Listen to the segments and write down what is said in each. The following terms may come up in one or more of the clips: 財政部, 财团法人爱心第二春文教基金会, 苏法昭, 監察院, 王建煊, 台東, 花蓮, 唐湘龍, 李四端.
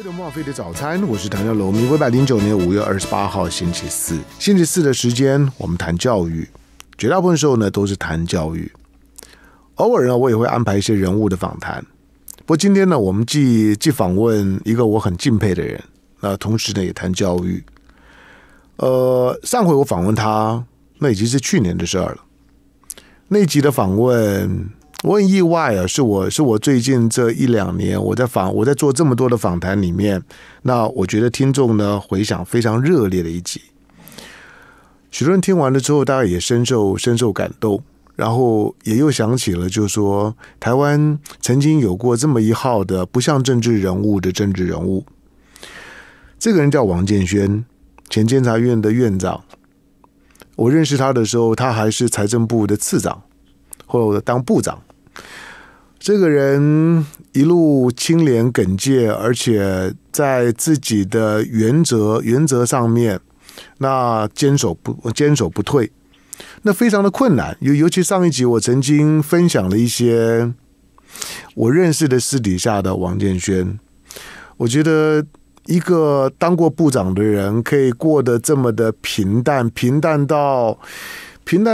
这顿莫非的早餐，我是谭家罗明。109年5月28号星期四，星期四的时间，我们谈教育，绝大部分时候呢都是谈教育。偶尔呢，我也会安排一些人物的访谈。不过今天呢，我们既访问一个我很敬佩的人，那同时呢也谈教育。上回我访问他，那已经是去年的事儿了。那一集的访问。我很意外啊，是我最近这一两年我在做这么多的访谈里面，那我觉得听众呢回响非常热烈的一集。许多人听完了之后，大家也深受感动，然后也又想起了，就是说台湾曾经有过这么一号的不像政治人物的政治人物，这个人叫王建煊，前监察院的院长。我认识他的时候，他还是财政部的次长，后来当部长。这个人一路清廉耿介，而且在自己的原则上面，那坚守不退，那非常的困难。尤其上一集我曾经分享了一些我认识的私底下的王建煊，我觉得一个当过部长的人可以过得这么的平淡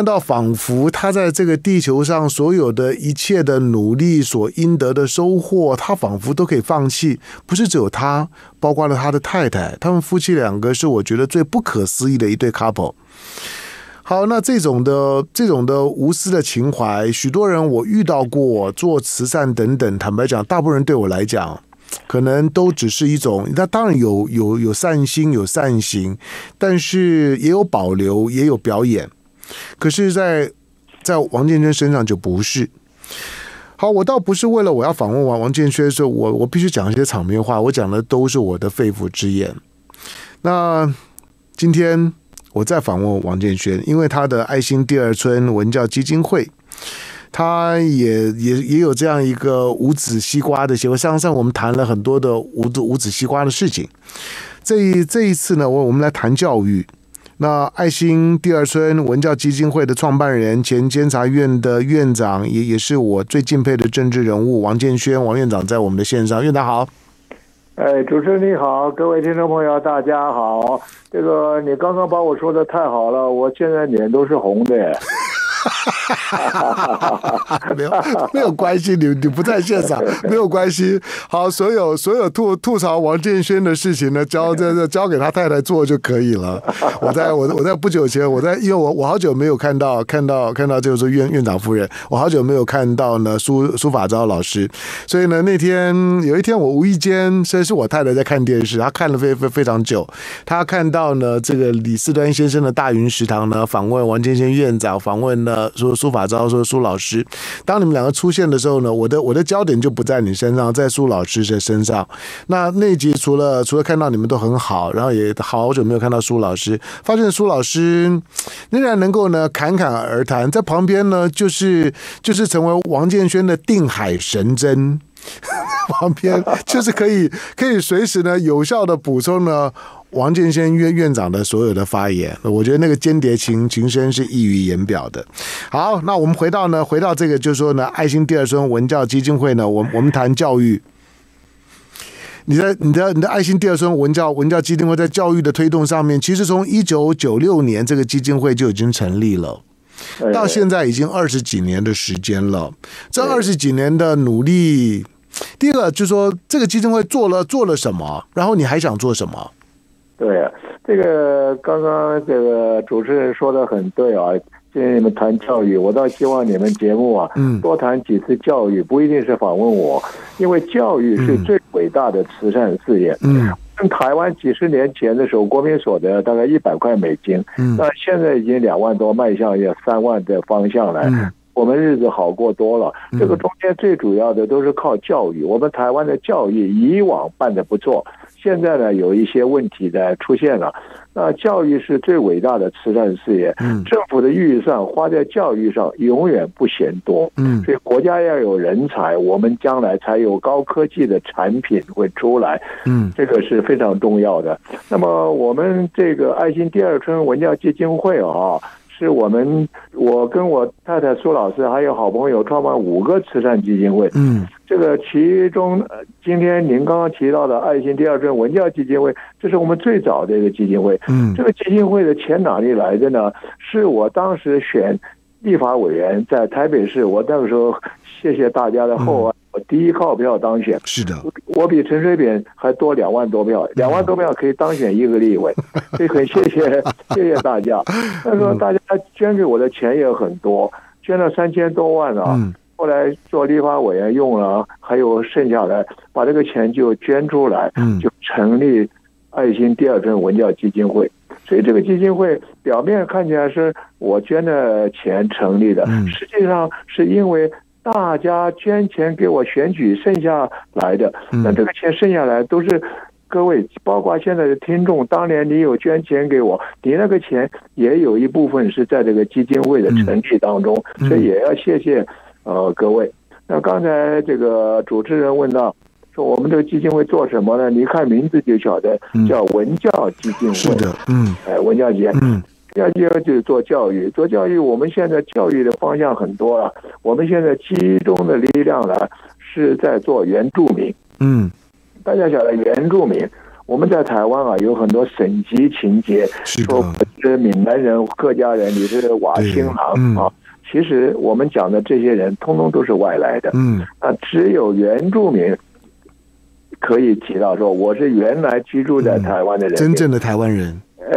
到仿佛他在这个地球上所有的一切的努力所应得的收获，他仿佛都可以放弃。不是只有他，包括了他的太太，他们夫妻两个是我觉得最不可思议的一对 couple。 好，那这种的无私的情怀，许多人我遇到过，做慈善等等，坦白讲，大部分人对我来讲可能都只是一种，那当然有善心有善行，但是也有保留也有表演。可是在王建煊身上就不是。好，我倒不是为了我要访问王建煊说我必须讲一些场面话，我讲的都是我的肺腑之言。那今天我再访问王建煊，因为他的爱心第二春文教基金会，他也有这样一个无籽西瓜的协会。上我们谈了很多的无籽西瓜的事情，这一次呢，我们来谈教育。那爱心第二春文教基金会的创办人、前监察院的院长，也是我最敬佩的政治人物王建煊，王院长在我们的线上。院长好。主持人你好，各位听众朋友大家好。这个你刚刚把我说的太好了，我现在脸都是红的。没有关系，你不在现场没有关系。好，所有吐槽王建煊的事情呢，交给他太太做就可以了。我在不久前，因为我好久没有看到就是院长夫人，我好久没有看到呢苏法昭老师，所以呢有一天我无意间，虽然是我太太在看电视，她看了非常久，她看到呢这个李四端先生的大云食堂呢访问王建煊院长，访问呢说苏法昭，说苏老师。当你们两个出现的时候呢，我的焦点就不在你身上，在苏老师的身上。那集除了看到你们都很好，然后也好久没有看到苏老师，发现苏老师仍然能够呢侃侃而谈，在旁边呢就是成为王建煊的定海神针。旁边就是可以随时呢有效的补充呢王建煊院长的所有的发言，我觉得那个间谍情深是溢于言表的。好，那我们回到这个，就是说呢，爱心第二春文教基金会呢，我们谈教育。你的爱心第二春文教基金会在教育的推动上面，其实从1996年这个基金会就已经成立了。到现在已经20几年的时间了，这20几年的努力，第一个就是说这个基金会做了什么，然后你还想做什么？对，这个刚刚这个主持人说的很对啊。今天你们谈教育，我倒希望你们节目啊，多谈几次教育，不一定是访问我，因为教育是最伟大的慈善事业。台湾几十年前的时候，国民所得大概$100，那现在已经2万多，迈向也3万的方向来。我们日子好过多了，这个中间最主要的都是靠教育。我们台湾的教育以往办得不错，现在呢有一些问题的出现了。那教育是最伟大的慈善事业，政府的预算花在教育上永远不嫌多。所以国家要有人才，我们将来才有高科技的产品会出来。这个是非常重要的。那么我们这个爱心第二春文教基金会啊，是我跟我太太苏老师还有好朋友创办5个慈善基金会。嗯，这个其中今天您刚刚提到的爱心第二镇文教基金会，这是我们最早的一个基金会。嗯，这个基金会的钱哪里来的呢？是我当时选立法委员在台北市，我那个时候谢谢大家的厚爱。嗯，我第一靠票当选，是的，我比陈水扁还多2万多票，2万多票可以当选一个立委，所以很谢谢大家。那时候大家捐给我的钱也很多，捐了3000多万啊。后来做立法委员用了，还有剩下来把这个钱就捐出来，就成立爱心第二镇文教基金会。所以这个基金会表面看起来是我捐的钱成立的，实际上是因为大家捐钱给我选举剩下来的。那这个钱剩下来都是各位，包括现在的听众，当年你有捐钱给我，你那个钱也有一部分是在这个基金会的成立当中，所以也要谢各位。那刚才这个主持人问到说我们这个基金会做什么呢？你看名字就晓得，叫文教基金会。是的，文教基金会。要就是做教育，我们现在教育的方向很多了。我们现在集中的力量呢，是在做原住民。嗯，大家晓得原住民，我们在台湾啊有很多省籍情节，说我是闽南人、客家人，你是瓦辛郎啊。其实我们讲的这些人，通通都是外来的。嗯，啊，只有原住民可以提到说我是原来居住在台湾的人，真正的台湾人。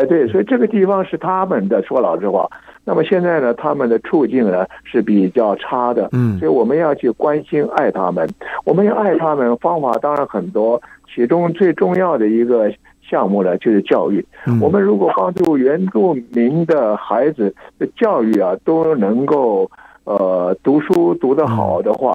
对，所以这个地方是他们的，说老实话。那么现在呢，他们的处境呢是比较差的，所以我们要去关心爱他们。我们要爱他们方法当然很多，其中最重要的一个项目呢就是教育。我们如果帮助原住民的孩子的教育啊都能够读书读得好的话，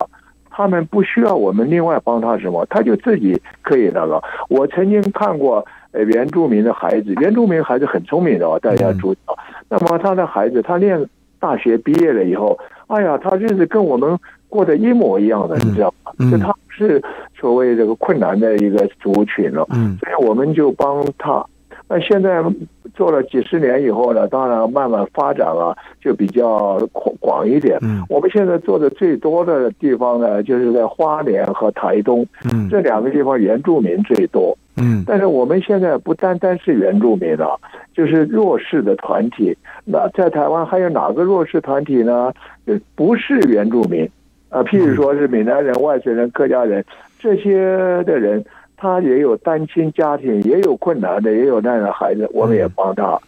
他们不需要我们另外帮他什么，他就自己可以那个。我曾经看过原住民的孩子，原住民孩子很聪明的哦，大家注意啊。那么他的孩子，他念大学毕业了以后，哎呀，他日子跟我们过得一模一样的，你知道吗？所以他是所谓这个困难的一个族群了，所以我们就帮他。那现在做了几十年以后呢，当然慢慢发展啊，就比较广一点。我们现在做的最多的地方呢，就是在花莲和台东，这两个地方原住民最多。但是我们现在不单单是原住民了，就是弱势的团体。那在台湾还有哪个弱势团体呢？不是原住民啊，譬如说是闽南人、外省人、客家人这些的人，他也有单亲家庭，也有困难的，也有那样的孩子，我们也帮他。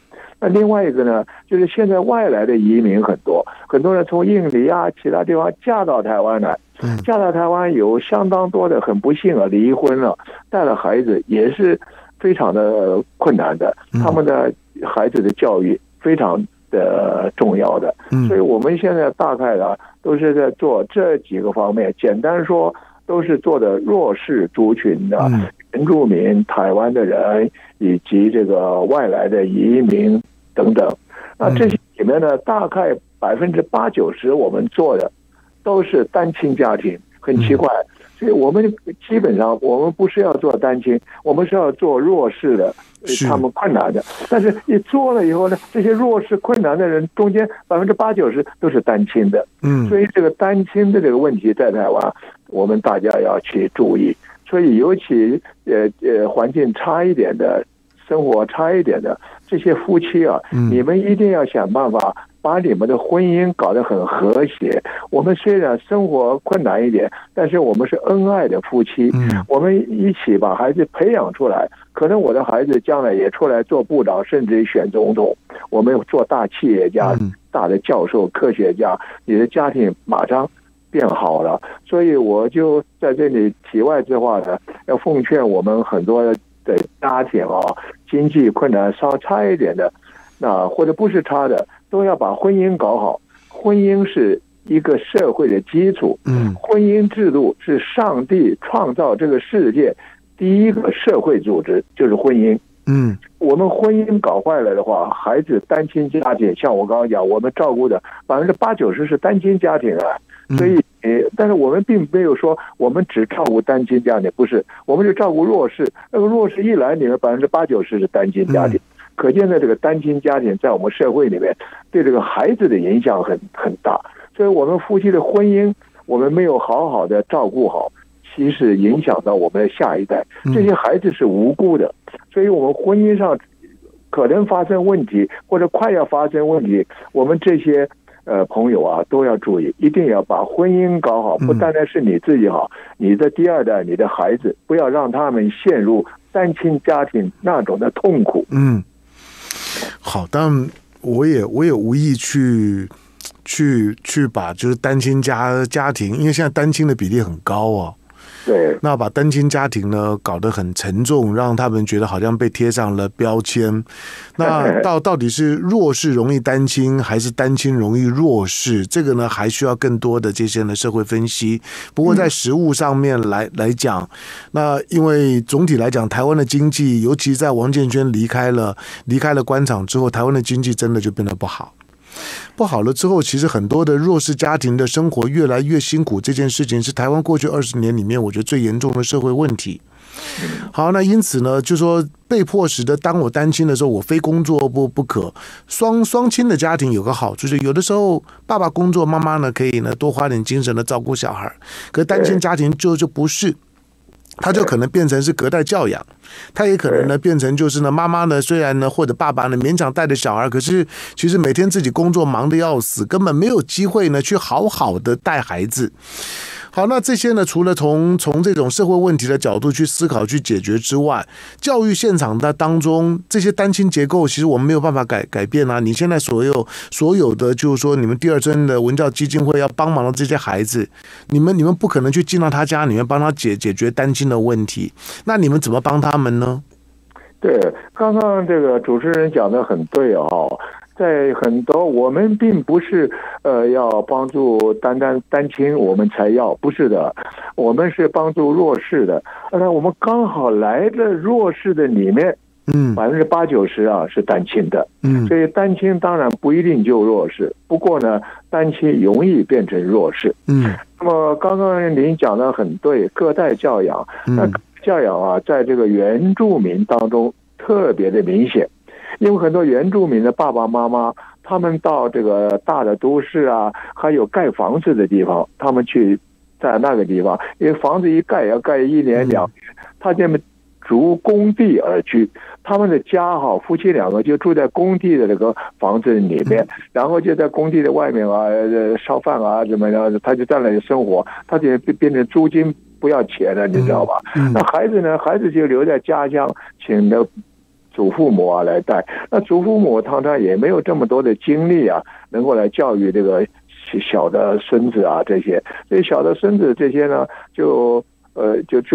那另外一个呢，就是现在外来的移民很多，很多人从印尼啊其他地方嫁到台湾来。嫁到台湾有相当多的很不幸啊，离婚了，带了孩子也是非常的困难的，他们的孩子的教育非常的重要的。所以我们现在大概呢都是在做这几个方面，简单说都是做的弱势族群的原住民、台湾的人以及这个外来的移民等等。那这些里面呢，大概80%-90%我们做的都是单亲家庭，很奇怪。所以我们基本上我们不是要做单亲，我们是要做弱势的，他们困难的。但是一做了以后呢，这些弱势困难的人中间80%-90%都是单亲的。所以这个单亲的这个问题在台湾，我们大家要去注意。所以尤其环境差一点的，生活差一点的这些夫妻啊，你们一定要想办法把你们的婚姻搞得很和谐。我们虽然生活困难一点，但是我们是恩爱的夫妻，我们一起把孩子培养出来。可能我的孩子将来也出来做部长，甚至选总统，我们做大企业家、大的教授、科学家，你的家庭马上变好了。所以我就在这里题外之话呢，要奉劝我们很多的家庭啊，经济困难稍差一点的，那或者不是差的，都要把婚姻搞好。婚姻是一个社会的基础，婚姻制度是上帝创造这个世界第一个社会组织，就是婚姻。我们婚姻搞坏了的话，孩子单亲家庭，像我刚刚讲，我们照顾的80%-90%是单亲家庭啊。所以，但是我们并没有说我们只照顾单亲家庭，不是，我们就照顾弱势。那个弱势一来，里面80%-90%是单亲家庭。可见呢，这个单亲家庭在我们社会里面对这个孩子的影响很大。所以我们夫妻的婚姻，我们没有好好的照顾好，其实影响到我们的下一代。这些孩子是无辜的，所以我们婚姻上可能发生问题，或者快要发生问题，我们这些朋友啊都要注意，一定要把婚姻搞好，不单单是你自己好，你的第二代，你的孩子，不要让他们陷入单亲家庭那种的痛苦。嗯，好，但我也无意去把就是单亲家庭，因为现在单亲的比例很高啊。对，那把单亲家庭呢搞得很沉重，让他们觉得好像被贴上了标签。那到底是弱势容易单亲，还是单亲容易弱势？这个呢，还需要更多的这些的社会分析。不过在实务上面来讲，那因为总体来讲，台湾的经济，尤其在王建煊离开了官场之后，台湾的经济真的就变得不好。不好了之后，其实很多的弱势家庭的生活越来越辛苦，这件事情是台湾过去20年里面我觉得最严重的社会问题。好，那因此呢，就说被迫使得当我单亲的时候，我非工作不可。双亲的家庭有个好处，就是有的时候爸爸工作，妈妈呢可以呢多花点精神的照顾小孩，可是单亲家庭就不是。他就可能变成是隔代教养，他也可能呢变成就是呢妈妈呢虽然呢或者爸爸呢勉强带着小孩，可是其实每天自己工作忙得要死，根本没有机会呢去好好的带孩子。好，那这些呢除了从这种社会问题的角度去思考去解决之外，教育现场的当中这些单亲结构其实我们没有办法改变啊。你现在所有的就是说你们第二春的文教基金会要帮忙的这些孩子，你们不可能去进到他家里面帮他解决单亲的问题，那你们怎么帮他们呢？对，刚刚这个主持人讲的很对哦。在很多我们并不是要帮助单亲我们才要，不是的，我们是帮助弱势的。那我们刚好来的弱势的里面，80%-90%啊是单亲的，所以单亲当然不一定就弱势，不过呢单亲容易变成弱势。那么刚刚您讲的很对，隔代教养，那教养啊在这个原住民当中特别的明显。因为很多原住民的爸爸妈妈，他们到这个大的都市啊，还有盖房子的地方，他们去在那个地方，因为房子一盖要盖1年2年，他这么逐工地而居，他们的家哈，夫妻两个就住在工地的这个房子里面，然后就在工地的外面啊烧饭啊怎么样，他就在那里生活，他就变成租金不要钱了，你知道吧？那孩子就留在家乡，请的祖父母啊来带，那祖父母常常也没有这么多的精力啊，能够来教育这个小的孙子啊这些，所以小的孙子这些呢，就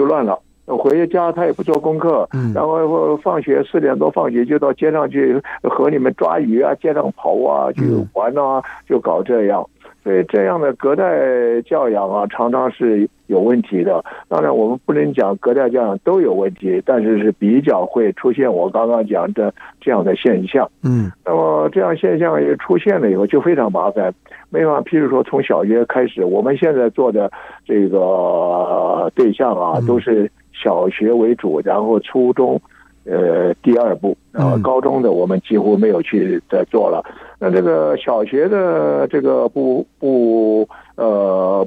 乱了。回家他也不做功课，然后放学4点多放学就到街上去和你们抓鱼啊，街上跑啊，去玩啊，就搞这样。所以这样的隔代教养啊，常常是有问题的。当然，我们不能讲隔代教养都有问题，但是是比较会出现我刚刚讲的这样的现象。那么这样现象也出现了以后，就非常麻烦。没法，譬如说从小学开始，我们现在做的这个对象啊，都是小学为主，然后初中，第二步，然后高中的我们几乎没有去再做了。那这个小学的这个部分啊，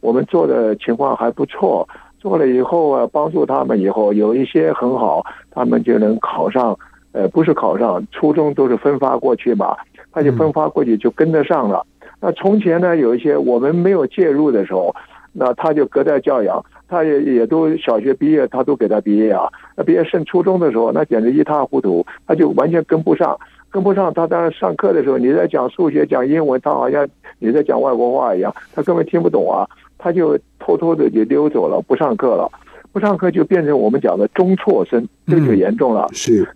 我们做的情况还不错，做了以后啊，帮助他们以后有一些很好，他们就能考上，不是考上，初中都是分发过去嘛，他就分发过去就跟得上了。那从前呢，有一些我们没有介入的时候，那他就隔代教养，他也都小学毕业，他都给他毕业啊，那毕业升初中的时候，那简直一塌糊涂，他就完全跟不上。跟不上，他当然上课的时候你在讲数学讲英文，他好像你在讲外国话一样，他根本听不懂啊，他就偷偷的就溜走了，不上课了，不上课就变成我们讲的中辍生，这就严重了。是，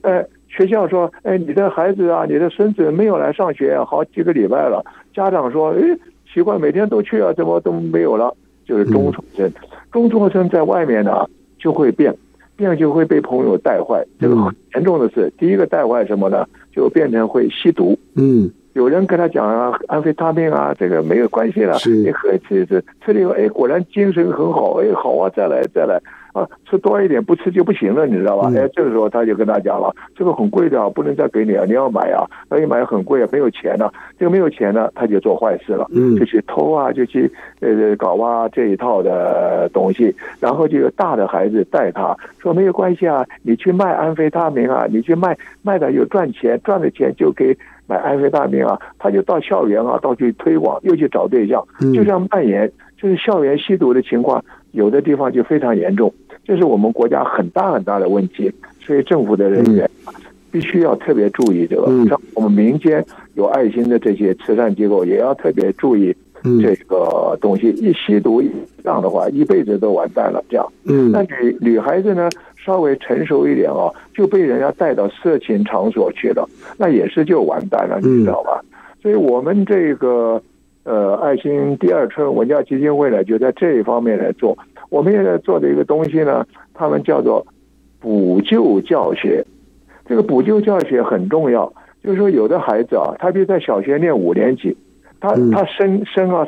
学校说，你的孩子啊，你的孙子没有来上学好几个礼拜了，家长说，奇怪，每天都去啊，怎么都没有了，就是中辍生。中辍生在外面呢就会变就会被朋友带坏，这个很严重的是，第一个带坏什么呢？就变成会吸毒。有人跟他讲啊，安非他命啊，这个没有关系了，你喝吃了以后，果然精神很好，好啊，再来啊，吃多一点，不吃就不行了，你知道吧？哎，这个时候他就跟他讲了，这个很贵的啊，不能再给你啊，你要买啊，那一买很贵啊，没有钱呢、啊，这个没有钱呢，他就做坏事了，就去偷啊，就去搞啊这一套的东西，然后就有大的孩子带他说没有关系啊，你去卖安非他命啊，你去卖的有赚钱，赚的钱就给。买安非他命啊，他就到校园啊，到去推广，又去找对象，就这样蔓延。就是校园吸毒的情况，有的地方就非常严重，这是我们国家很大很大的问题。所以政府的人员必须要特别注意这个，像我们民间有爱心的这些慈善机构也要特别注意这个东西。一吸毒这样的话，一辈子都完蛋了。这样，那女孩子呢？稍微成熟一点哦，就被人家带到色情场所去了，那也是就完蛋了，你知道吧？所以我们这个爱心第二春文教基金会呢，就在这一方面来做。我们现在做的一个东西呢，他们叫做补救教学。这个补救教学很重要，就是说有的孩子啊，他比如在小学念五年级，他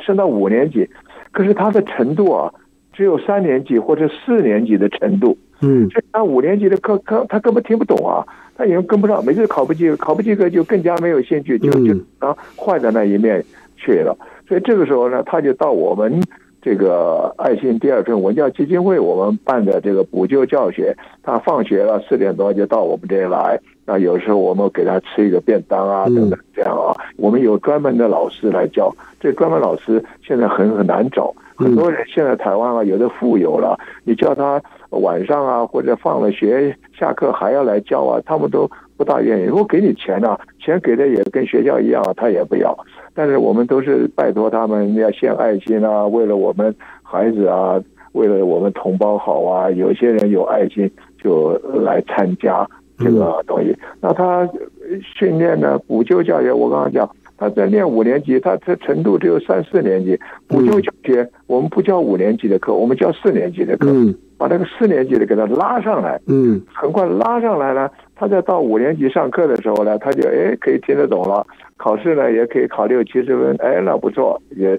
升到五年级，可是他的程度啊，只有三年级或者四年级的程度。所以他五年级的课他根本听不懂啊，他也跟不上，每次考不及格就更加没有兴趣，就往坏的那一面去了。所以这个时候呢，他就到我们这个爱心第二春文教基金会我们办的这个补救教学，他放学了4点多就到我们这里来，那有时候我们给他吃一个便当啊等等这样啊，我们有专门的老师来教，这专门老师现在很难找，很多人现在台湾啊，有的富有了，你叫他晚上啊，或者放了学下课还要来教啊，他们都不大愿意。如果给你钱啊，钱给的也跟学校一样啊，他也不要。但是我们都是拜托他们要献爱心啊，为了我们孩子啊，为了我们同胞好啊。有些人有爱心就来参加这个东西。那他训练呢，补救教学，我刚刚讲。他在念五年级，他的程度只有三四年级。补救教学，我们不教五年级的课，我们教四年级的课，把那个四年级的给他拉上来。很快拉上来呢，他再到五年级上课的时候呢，他就可以听得懂了。考试呢也可以考60-70分，那不错，也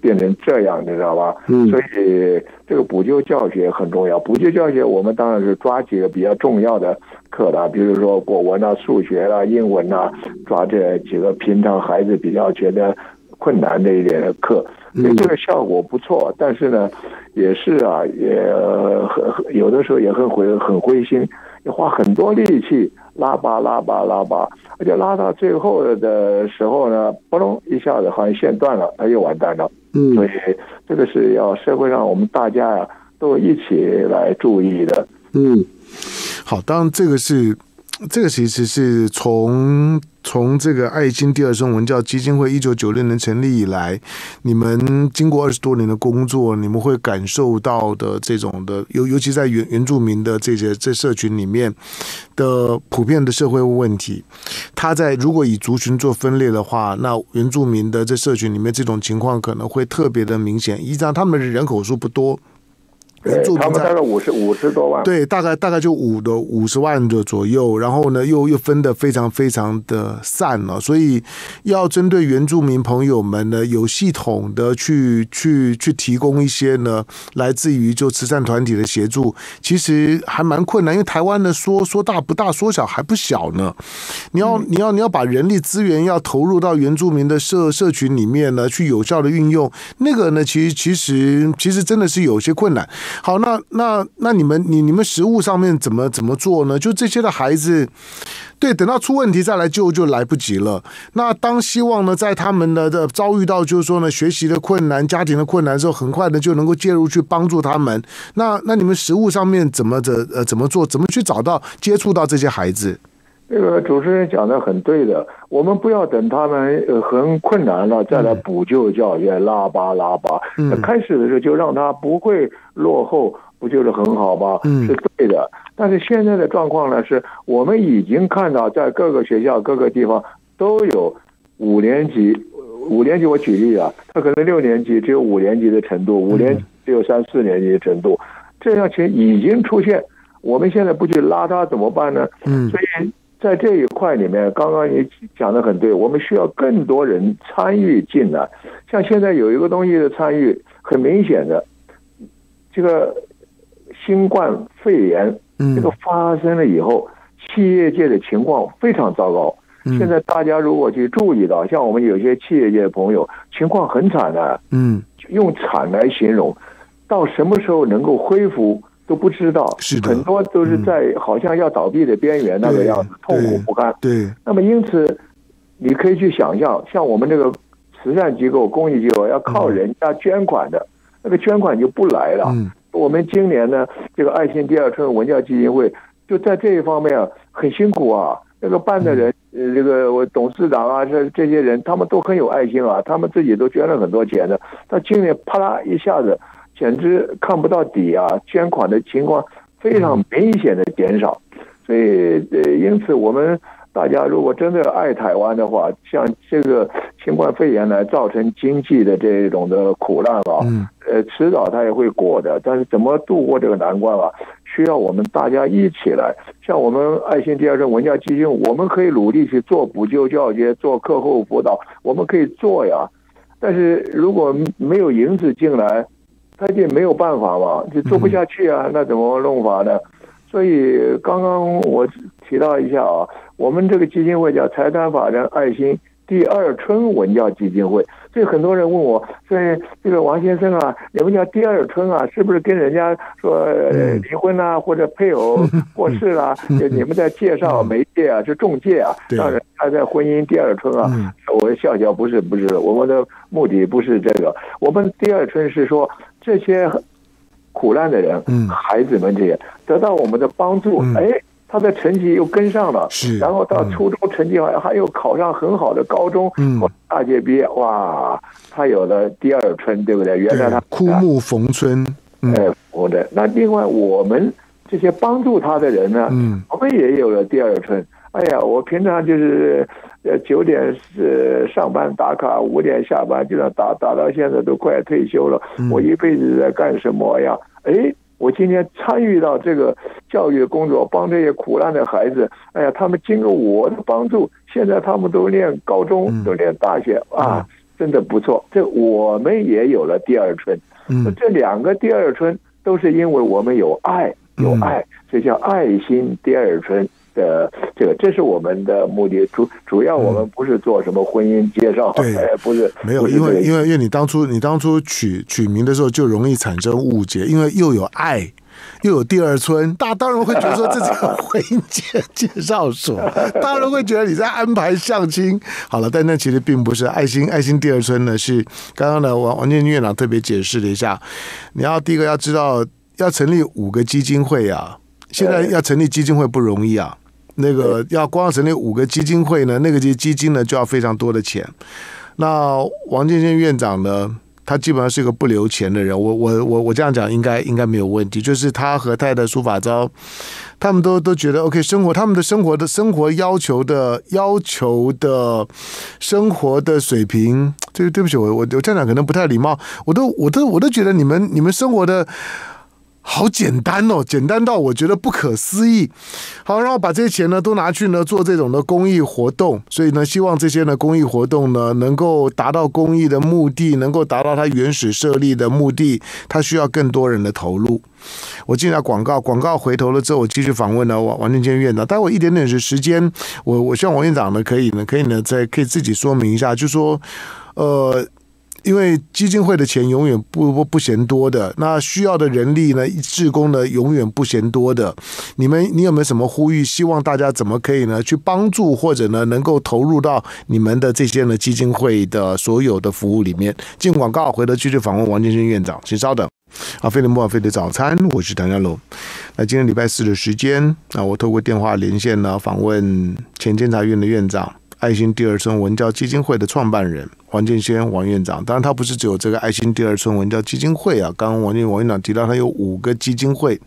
变成这样，你知道吧？所以这个补救教学很重要。补救教学我们当然是抓几个比较重要的课啦，比如说国文啊、数学啦、英文啊，抓这几个平常孩子比较觉得困难的一点的课。所以这个效果不错，但是呢，也是啊，也有的时候也很灰心，要花很多力气。拉拔，而且拉到最后的时候呢，扑隆一下子好像线断了，他又完蛋了。所以这个是要社会上我们大家呀都一起来注意的。好，当然这个其实是从这个爱心第二春文教基金会1996年成立以来，你们经过20多年的工作，你们会感受到的这种的，尤其在原住民的这社群里面的普遍的社会问题。它在如果以族群做分类的话，那原住民的这社群里面这种情况可能会特别的明显。依照他们的人口数不多。他们大概50多万，对，大概就50万的左右，然后呢又分得非常非常的散了，所以要针对原住民朋友们呢，有系统的去提供一些呢来自于就慈善团体的协助，其实还蛮困难，因为台湾的说大不大，说小还不小呢。你要把人力资源要投入到原住民的社群里面呢，去有效的运用，那个呢其实真的是有些困难。好，那你们实务上面怎么做呢？就这些的孩子，对，等到出问题再来救就来不及了。那当希望呢，在他们的遭遇到就是说呢学习的困难、家庭的困难的时候，很快呢就能够介入去帮助他们。那你们实务上面怎么做？怎么去找到接触到这些孩子？这个主持人讲的很对的，我们不要等他们很困难了再来补救教学，拉拔。开始的时候就让他不会落后，不就是很好吗？是对的。但是现在的状况呢，是我们已经看到在各个学校、各个地方都有五年级，我举例啊，他可能6年级只有5年级的程度，5年级只有3、4年级的程度，这样情已经出现，我们现在不去拉他怎么办呢？所以在这一块里面，刚刚你讲的很对，我们需要更多人参与进来。像现在有一个东西的参与，很明显的，这个新冠肺炎这个发生了以后，企业界的情况非常糟糕。现在大家如果去注意到，像我们有些企业界的朋友，情况很惨的。用惨来形容，到什么时候能够恢复都不知道。是的，很多都是在好像要倒闭的边缘那个样子，痛苦不堪。对，那么因此，你可以去想象，像我们这个慈善机构、公益机构要靠人家捐款的，那个捐款就不来了。我们今年呢，这个爱心第二春文教基金会就在这一方面啊，很辛苦啊。那个办的人，这个我董事长啊，这些人，他们都很有爱心啊，他们自己都捐了很多钱的。但今年啪啦一下子，简直看不到底啊！捐款的情况非常明显的减少，所以因此我们大家如果真的爱台湾的话，像这个新冠肺炎来造成经济的这种的苦难啊，迟早它也会过的。但是怎么度过这个难关啊？需要我们大家一起来。像我们爱心第二春文教基金，我们可以努力去做补救教学，做课后辅导，我们可以做呀。但是如果没有银子进来，他就没有办法嘛，就做不下去啊，那怎么弄法呢？所以刚刚我提到一下啊，我们这个基金会叫财团法人爱心第二春文教基金会。所以很多人问我，所以这个王先生啊，你们叫第二春啊，是不是跟人家说离婚啊，或者配偶过世啊，你们在介绍媒介啊，是中介啊，让人家在婚姻第二春啊？我笑笑，不是，我们的目的不是这个，我们第二春是说这些苦难的人，孩子们这些得到我们的帮助，他的成绩又跟上了，然后到初中成绩还有考上很好的高中，大学毕业，哇，他有了第二春，对不对？原来他枯木逢春，那另外我们这些帮助他的人呢，我们也有了第二春。哎呀，我平常就是9点上班打卡，5点下班，就打到现在都快退休了。我一辈子在干什么呀？我今天参与到这个教育工作，帮这些苦难的孩子。哎呀，他们经过我的帮助，现在他们都念高中，都念大学啊，真的不错。这我们也有了第二春。这两个第二春都是因为我们有爱，所以叫爱心第二春。这是我们的目的，主要我们不是做什么婚姻介绍，不是没有，因为你当初取名的时候就容易产生误解，因为又有爱又有第二春，大家当然会觉得说这是婚姻介绍所，当然会觉得你在安排相亲。好了，但那其实并不是。爱心第二春呢，是刚刚的王建军院长特别解释了一下，你要第一个要知道要成立5个基金会啊，现在要成立基金会不容易啊。那个要光成立5个基金会呢，那个基金呢就要非常多的钱。那王建军院长呢，他基本上是一个不留钱的人。我这样讲应该没有问题。就是他和太太苏法昭，他们都觉得 OK 生活，他们的生活要求的生活的水平，对不起，我这样讲可能不太礼貌。我都觉得你们生活的好简单哦，简单到我觉得不可思议。好，然后把这些钱呢都拿去呢做这种的公益活动，所以呢希望这些呢公益活动呢能够达到公益的目的，能够达到它原始设立的目的，它需要更多人的投入。我进来广告回头了之后，我继续访问呢王建军院长。待会一点点的时间，我希望王院长呢可以再可以自己说明一下，就说因为基金会的钱永远不嫌多的，那需要的人力呢，志工呢永远不嫌多的。你有没有什么呼吁？希望大家怎么可以呢去帮助，或者呢能够投入到你们的这些呢基金会的所有的服务里面？进广告，回头继续访问王建军院长，请稍等。啊，飞碟莫菲的早餐，我是唐湘龙。那今天礼拜4的时间，我透过电话连线呢访问前监察院的院长。爱心第二春文教基金会的创办人王建军院长，当然他不是只有这个爱心第二春文教基金会啊。刚刚王院长提到，他有5个基金会，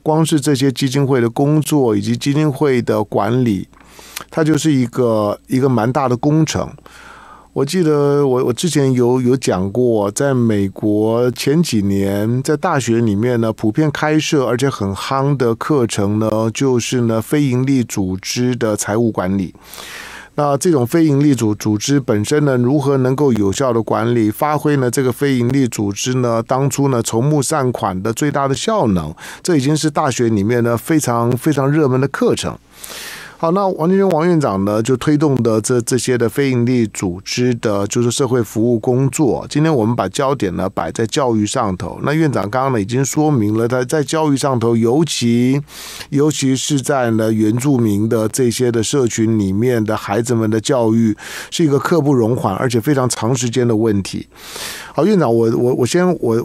光是这些基金会的工作以及基金会的管理，它就是一个蛮大的工程。我记得我之前有讲过，在美国前几年，在大学里面呢，普遍开设而且很夯的课程呢，就是呢非营利组织的财务管理。那这种非营利组织本身呢，如何能够有效的管理，发挥呢这个非营利组织呢当初呢筹募善款的最大的效能？这已经是大学里面呢非常热门的课程。好，那王院长呢就推动的这些的非营利组织的，就是社会服务工作。今天我们把焦点呢摆在教育上头。那院长刚刚呢已经说明了，他在教育上头，尤其是在呢原住民的这些的社群里面的孩子们的教育，是一个刻不容缓而且非常长时间的问题。好，院长，我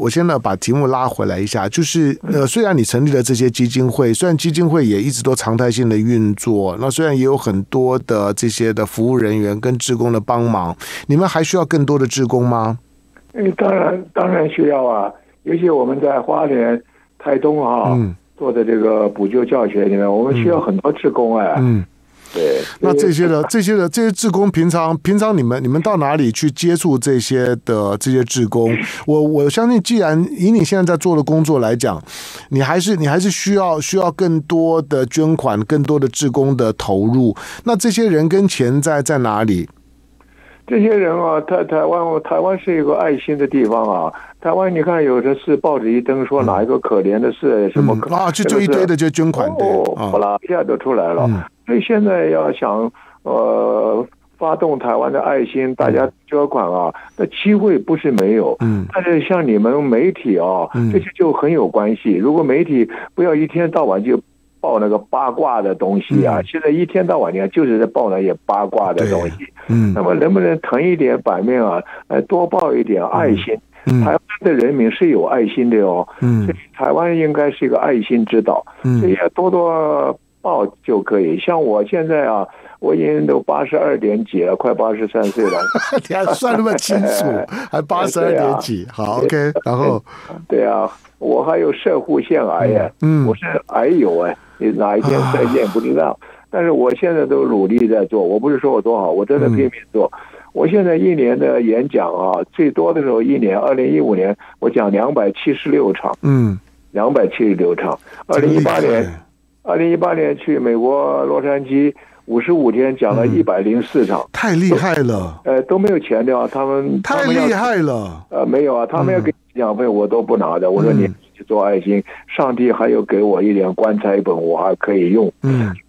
先呢把题目拉回来一下，就是虽然你成立了这些基金会，虽然基金会也一直都常态性的运作，那虽然也有很多的这些的服务人员跟志工的帮忙，你们还需要更多的志工吗？当然需要啊，尤其我们在花莲、台东做的这个补救教学里面，我们需要很多志工对。那这些志工平常你们到哪里去接触这些志工？我相信，既然以你现在在做的工作来讲，你还是需要更多的捐款，更多的志工的投入。那这些人跟钱在哪里？这些人啊，台湾是一个爱心的地方啊。台湾你看，有的是报纸一登说哪一个可怜的事什么就一堆的就捐款，好了，一下都出来了。所以现在要想发动台湾的爱心，大家捐款啊，那机会不是没有。但是像你们媒体啊，这些就很有关系。如果媒体不要一天到晚就报那个八卦的东西啊，现在一天到晚就是在报那些八卦的东西。那么能不能腾一点版面啊，多报一点爱心？台湾的人民是有爱心的哦。所以台湾应该是一个爱心之岛，所以要多报就可以。像我现在啊，我已经都82点几了，快83岁了。你还算那么清楚，还82点几？好 ，OK。然后，对啊，我还有射护腺癌耶，我是癌友哎，你哪一天再见不知道。但是我现在都努力在做，我不是说我多好，我真的拼命做。我现在一年的演讲啊，最多的时候一年，2015年我讲276场，276场。2018年。2018年去美国洛杉矶55天讲了104场，太厉害了！都没有钱的啊，他们太厉害了。没有啊，他们要给奖费我都不拿的。我说你去做爱心，上帝还有给我一点棺材本，我还可以用。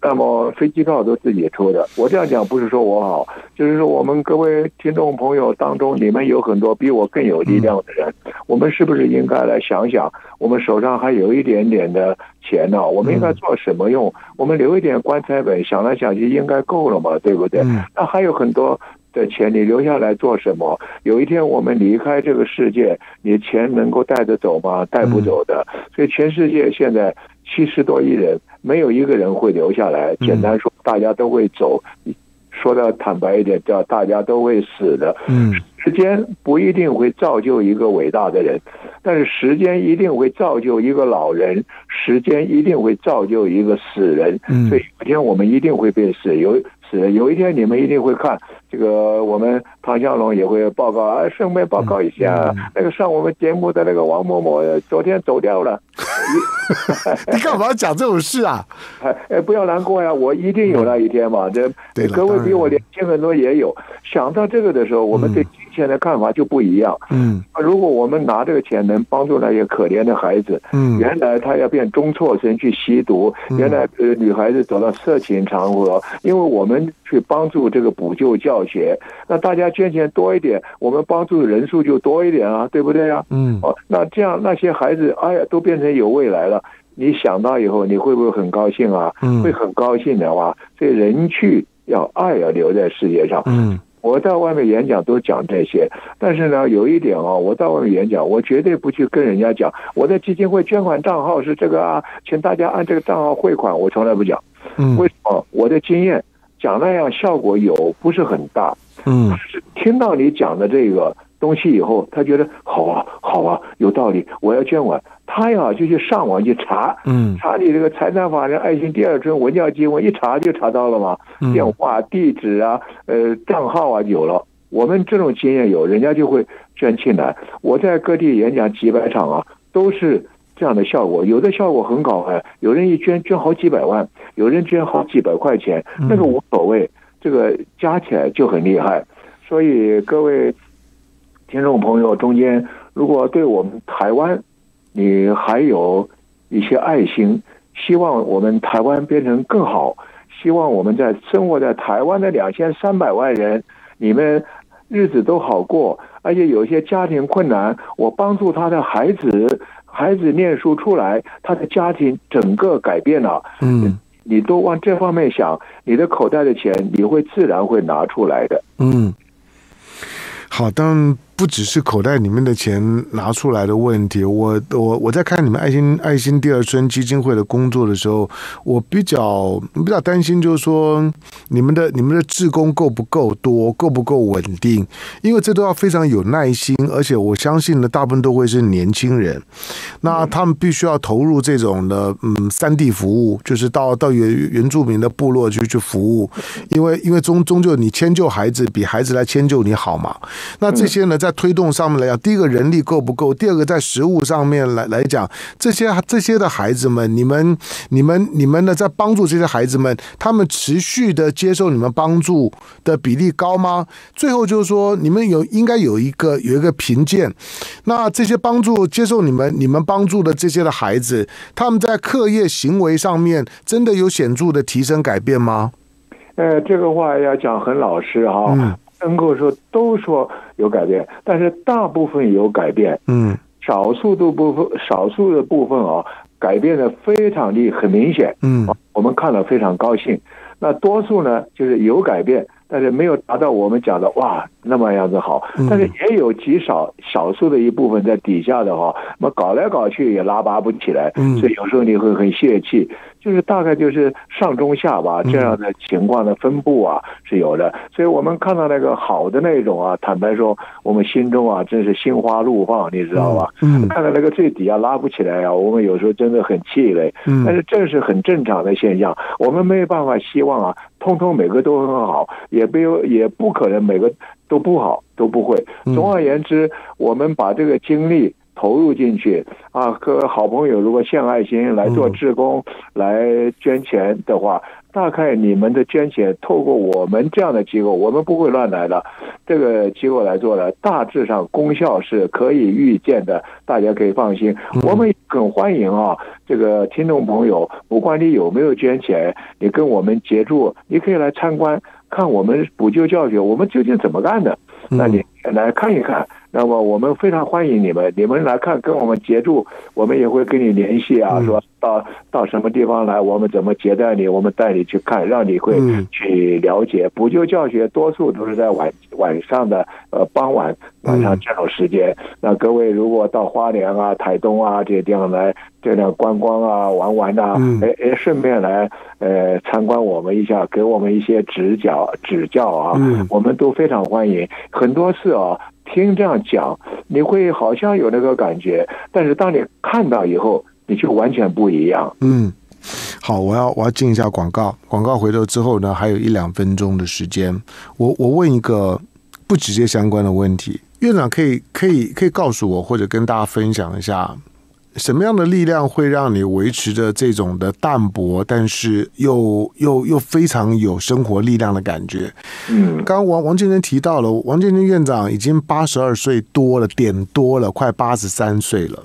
那么飞机票都自己出的。我这样讲不是说我好，就是说我们各位听众朋友当中，你们有很多比我更有力量的人，我们是不是应该来想想，我们手上还有一点点的钱呢，我们应该做什么用？我们留一点棺材本，想来想去应该够了嘛，对不对？那还有很多的钱，你留下来做什么？有一天我们离开这个世界，你钱能够带得走吗？带不走的。所以全世界现在70多亿人，没有一个人会留下来。简单说，大家都会走。说的坦白一点，叫大家都会死的。时间不一定会造就一个伟大的人，但是时间一定会造就一个老人，时间一定会造就一个死人。所以有一天我们一定会被死人。有一天你们一定会看这个，我们唐湘龙也会报告啊，顺便报告一下，那个上我们节目的那个王某某昨天走掉了。你干嘛讲这种事啊？不要难过呀，我一定有那一天嘛。这各位比我年轻很多也有。想到这个的时候，我们对金钱的看法就不一样。如果我们拿这个钱能帮助那些可怜的孩子，原来他要变中辍生去吸毒，原来女孩子走到色情场合，因为我们去帮助这个补救教学，那大家捐钱多一点，我们帮助人数就多一点啊，对不对啊？那这样那些孩子，哎呀，都变成有未来了。你想到以后，你会不会很高兴啊？会很高兴的话，所以人去要爱要留在世界上。我在外面演讲都讲这些，但是呢，有一点啊，我在外面演讲，我绝对不去跟人家讲我的基金会捐款账号是这个啊，请大家按这个账号汇款，我从来不讲。为什么？我的经验讲那样效果不是很大。听到你讲的这个东西以后，他觉得好啊，有道理，我要捐款。他呀就去上网去查你这个财产法人爱心第二春文教基金会，一查就查到了嘛，电话、地址啊、账号啊有了。我们这种经验有，人家就会捐进来。我在各地演讲几百场啊，都是这样的效果。有的效果很好，有人一捐好几百万，有人捐好几百块钱，那个无所谓。这个加起来就很厉害。所以各位听众朋友中间，如果对我们台湾你还有一些爱心，希望我们台湾变成更好，希望我们在生活在台湾的2300万人，你们日子都好过，而且有些家庭困难，我帮助他的孩子念书出来，他的家庭整个改变了。嗯，你都往这方面想，你的口袋的钱你会自然会拿出来的。嗯，好，当然不只是口袋里面的钱拿出来的问题。我在看你们爱心第二春基金会的工作的时候，我比较担心，就是说你们的志工够不够多，够不够稳定？因为这都要非常有耐心，而且我相信呢，大部分都会是年轻人。那他们必须要投入这种的山地服务，就是到原住民的部落去服务，因为终究你迁就孩子比孩子来迁就你好嘛。那这些呢，在推动上面来讲，第一个人力够不够，第二个在食物上面来讲，这些的孩子们，你们呢在帮助这些孩子们，他们持续的接受你们帮助的比例高吗？最后就是说，你们应该有一个评鉴。那这些接受你们帮助的这些的孩子，他们在课业行为上面真的有显著的提升改变吗？这个话要讲很老实啊。能够说都说有改变，但是大部分有改变，少数的部分啊，改变的非常很明显，我们看了非常高兴。那多数呢，就是有改变，但是没有达到我们讲的哇那么样子好，但是也有极少数的一部分在底下的话，那么搞来搞去也拉拔不起来，所以有时候你会很泄气。就是大概就是上中下吧，这样的情况的分布啊是有的。所以我们看到那个好的那种啊，坦白说我们心中啊真是心花怒放，你知道吧？看到那个最底下拉不起来啊，我们有时候真的很气馁。但是这是很正常的现象，我们没有办法希望啊通每个都很好，也不可能每个都不好，都不会。总而言之，我们把这个精力投入进去啊，和好朋友如果献爱心来做志工，来捐钱的话，大概你们的捐钱透过我们这样的机构，我们不会乱来的，这个机构来做的，大致上功效是可以预见的，大家可以放心。我们很欢迎啊，这个听众朋友，不管你有没有捐钱，你跟我们接触，你可以来参观，看我们补救教学，我们究竟怎么干的，那你来看一看。那么我们非常欢迎你们来看，跟我们接触，我们也会跟你联系啊，说到什么地方来，我们怎么接待你，我们带你去看，让你会去了解。补救教学多数都是在晚上的傍晚，晚上这种时间。那各位如果到花莲啊、台东啊这些地方来，这样观光啊、玩啊，顺便来参观我们一下，给我们一些指教啊，我们都非常欢迎。很多事啊，听这样讲你会好像有那个感觉，但是当你看到以后你就完全不一样。好，我要进一下广告，回头之后呢还有1-2分钟的时间，我问一个不直接相关的问题，院长可以告诉我或者跟大家分享一下，什么样的力量会让你维持着这种的淡薄，但是又非常有生活力量的感觉？刚刚王建琛提到了，王建琛院长已经82岁多了，点多了，快83岁了。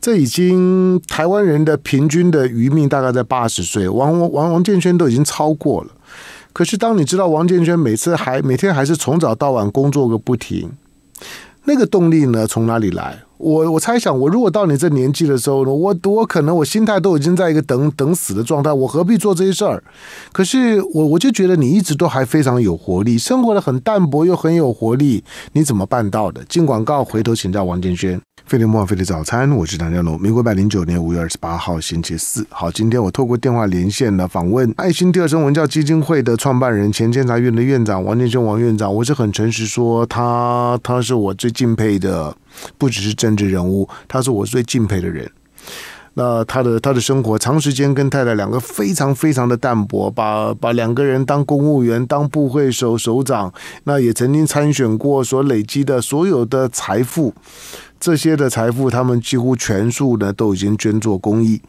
这已经台湾人的平均的余命大概在80岁，王建琛都已经超过了。可是当你知道王建琛每天还是从早到晚工作个不停，那个动力呢从哪里来？我猜想，我如果到你这年纪的时候呢，我可能我心态都已经在一个等死的状态，我何必做这些事儿？可是我就觉得你一直都还非常有活力，生活的很淡薄又很有活力，你怎么办到的？进广告，回头请教王建琛。飞碟墨菲的早餐，我是唐湘龙。民国109年5月28号星期四。好，今天我透过电话连线呢访问爱心第二春文教基金会的创办人、前监察院的院长王建琛王院长。我是很诚实说，他是我最敬佩的。不只是政治人物，他是我最敬佩的人。那他的生活长时间跟太太两个非常非常的淡薄，把两个人当公务员、当部会首长，那也曾经参选过，所累积的所有的财富，这些的财富他们几乎全数呢都已经捐做公益。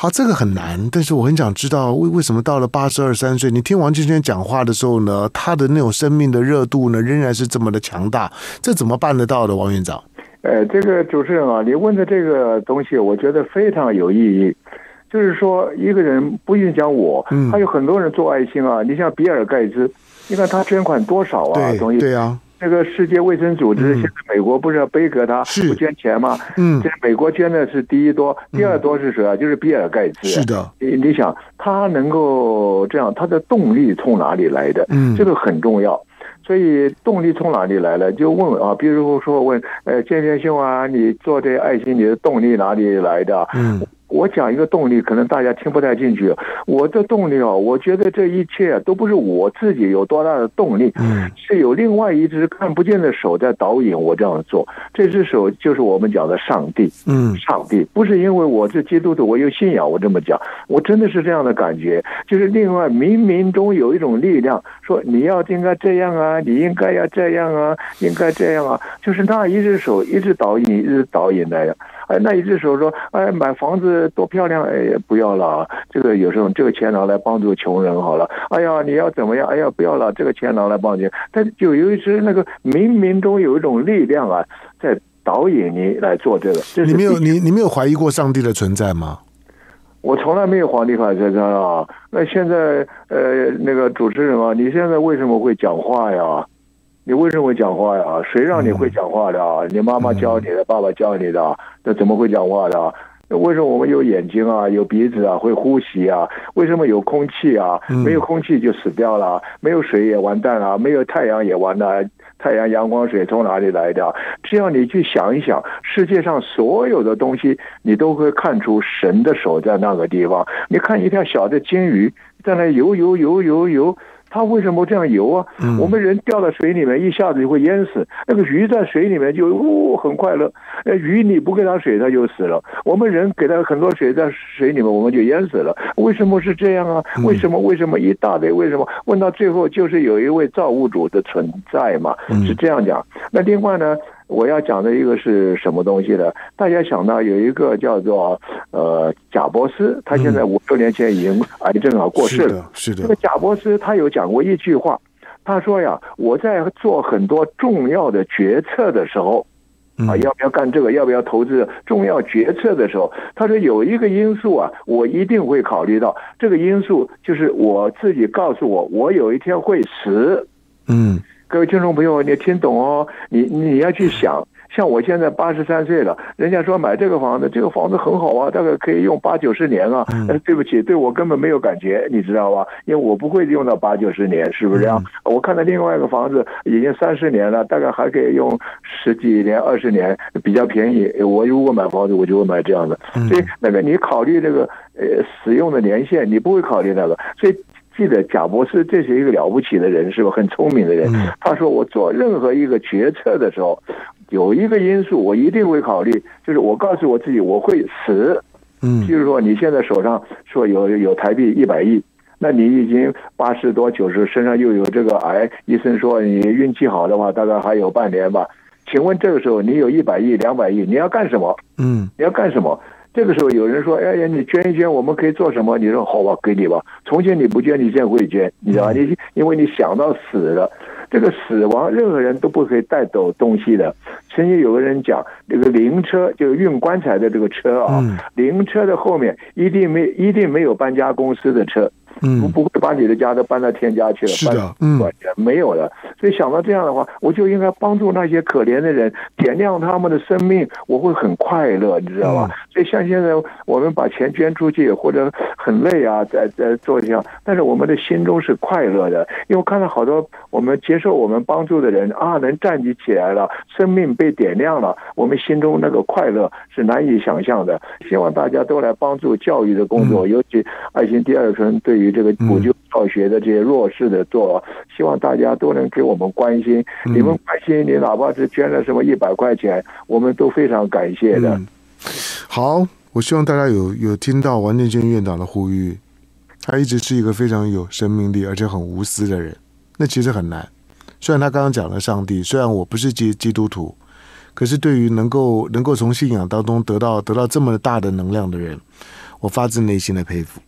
好，这个很难，但是我很想知道为什么到了82、83岁，你听王千千讲话的时候呢，他的那种生命的热度呢，仍然是这么的强大，这怎么办得到的，王院长？这个主持人啊，你问的这个东西，我觉得非常有意义。就是说，一个人不一定讲我，还有很多人做爱心啊。你像比尔盖茨，你看他捐款多少啊？对啊。那个世界卫生组织现在美国不是要杯葛他不捐钱吗？现在美国捐的是第一多，第二多是谁啊？就是比尔盖茨。是的，你想他能够这样，他的动力从哪里来的？这个很重要。所以动力从哪里来了？就问啊，比如说问，千千兄啊，你做这爱心，你的动力哪里来的？我讲一个动力，可能大家听不太进去。我的动力啊，我觉得这一切都不是我自己有多大的动力，是有另外一只看不见的手在导引我这样做。这只手就是我们讲的上帝。上帝不是因为我是基督徒，我有信仰，我这么讲，我真的是这样的感觉。就是另外冥冥中有一种力量说，你要应该这样啊，你应该要这样啊，应该这样啊，就是那一只手一直导引，一直导引来的。那一只手说，哎，买房子多漂亮，哎，不要了，这个有时候这个钱拿来帮助穷人好了。哎呀，你要怎么样？哎呀，不要了，这个钱拿来帮助。但就有一只那个冥冥中有一种力量啊，在导引你来做这个。你没有怀疑过上帝的存在吗？我从来没有皇帝法在这啊。那现在那个主持人啊，你现在为什么会讲话呀？你为什么会讲话呀？谁让你会讲话的啊？你妈妈教你的，爸爸教你的啊，那怎么会讲话的啊？为什么我们有眼睛啊，有鼻子啊，会呼吸啊？为什么有空气啊？没有空气就死掉了，没有水也完蛋了，没有太阳也完了。太阳、阳光、水从哪里来的？只要你去想一想，世界上所有的东西，你都会看出神的手在那个地方。你看一条小的金鱼在那游，它为什么这样游啊？我们人掉到水里面一下子就会淹死，那个鱼在水里面就很快乐。鱼你不给它水它就死了，我们人给它很多水在水里面我们就淹死了。为什么是这样啊？为什么一大堆为什么？问到最后就是有一位造物主的存在嘛，是这样讲。那另外呢，我要讲的一个是什么东西呢？大家想到有一个叫做贾伯斯，他现在56年前已经癌症啊过世了。是的。这个贾伯斯他有讲过一句话，他说呀，我在做很多重要的决策的时候，要不要干这个，要不要投资，重要决策的时候，他说有一个因素啊，我一定会考虑到，这个因素就是我自己告诉我，我有一天会死。各位听众朋友，你听懂哦？你要去想，像我现在83岁了，人家说买这个房子，这个房子很好啊，大概可以用80-90年啊。对不起，对我根本没有感觉，你知道吧？因为我不会用到80-90年，是不是啊？我看到另外一个房子已经30年了，大概还可以用10几年、20年，比较便宜。我如果买房子，我就会买这样的。所以那个你考虑这个使用的年限，你不会考虑那个，所以。记得贾伯斯这是一个了不起的人，是吧？很聪明的人。他说我做任何一个决策的时候，有一个因素我一定会考虑，就是我告诉我自己我会死。譬如说你现在手上说有台币100亿，那你已经80多90，身上又有这个癌，医生说你运气好的话大概还有半年吧。请问这个时候你有100亿200亿，你要干什么？你要干什么？这个时候有人说，哎呀，你捐一捐，我们可以做什么？你说好吧，给你吧。从前你不捐，你现在会捐，你知道吧？你因为你想到死了，这个死亡任何人都不可以带走东西的。曾经有个人讲，这个灵车就是运棺材的这个车啊，灵车的后面一定没有搬家公司的车。不会把你的家都搬到天家去了，没有了。所以想到这样的话，我就应该帮助那些可怜的人，点亮他们的生命，我会很快乐，你知道吧？所以像现在我们把钱捐出去或者很累啊，在做这样，但是我们的心中是快乐的，因为我看到好多我们接受我们帮助的人啊，能站立起来了，生命被点亮了，我们心中那个快乐是难以想象的。希望大家都来帮助教育的工作，尤其爱心第二春对于这个补救教学的这些弱势的做，希望大家都能给我们关心。你们关心，你哪怕是捐了什么100块钱，我们都非常感谢的。好，我希望大家有听到王建军院长的呼吁，他一直是一个非常有生命力而且很无私的人，那其实很难。虽然他刚刚讲了上帝，虽然我不是基督徒，可是对于能够从信仰当中得到这么大的能量的人，我发自内心的佩服。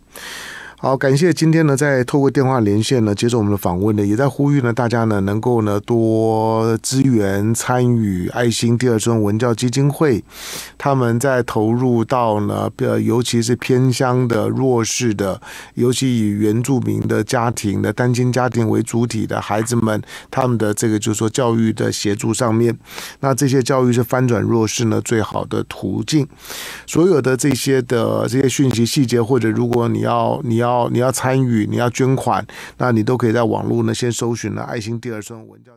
好，感谢今天呢，在透过电话连线呢，接受我们的访问呢，也在呼吁呢，大家呢能够呢多支援参与爱心第二春文教基金会，他们在投入到呢，尤其是偏乡的弱势的，尤其以原住民的家庭的单亲家庭为主体的孩子们，他们的这个就是说教育的协助上面，那这些教育是翻转弱势呢最好的途径。所有的这些讯息细节，或者如果你要参与，你要捐款，那你都可以在网络呢先搜寻了爱心第二春文教。